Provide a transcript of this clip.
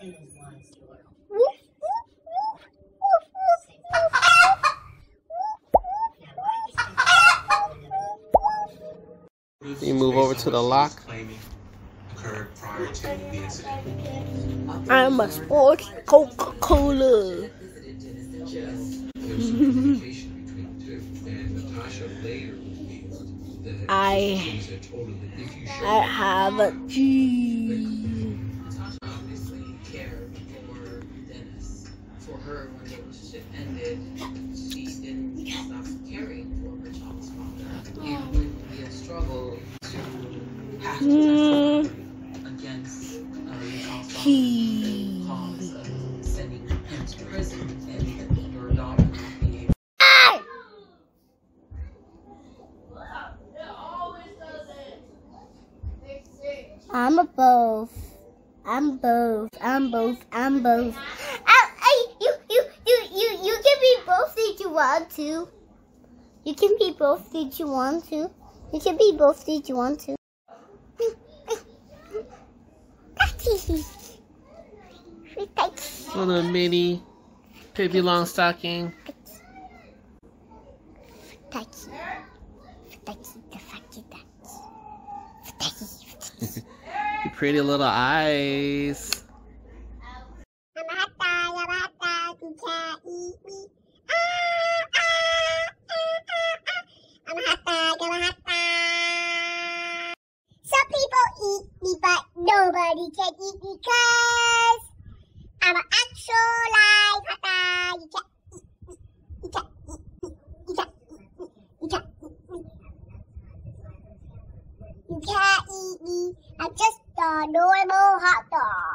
Sing his lines to it. You move over to the lock. I'm a sport Coca-Cola. I have a G. I'm both. You can be both if you want to. You can be both if you want to. You can be both if you want to. Little mini Pippi Longstocking. Your pretty little eyes. Nobody can eat me because I'm an actual live hot dog. You can't eat me. I'm just a normal hot dog.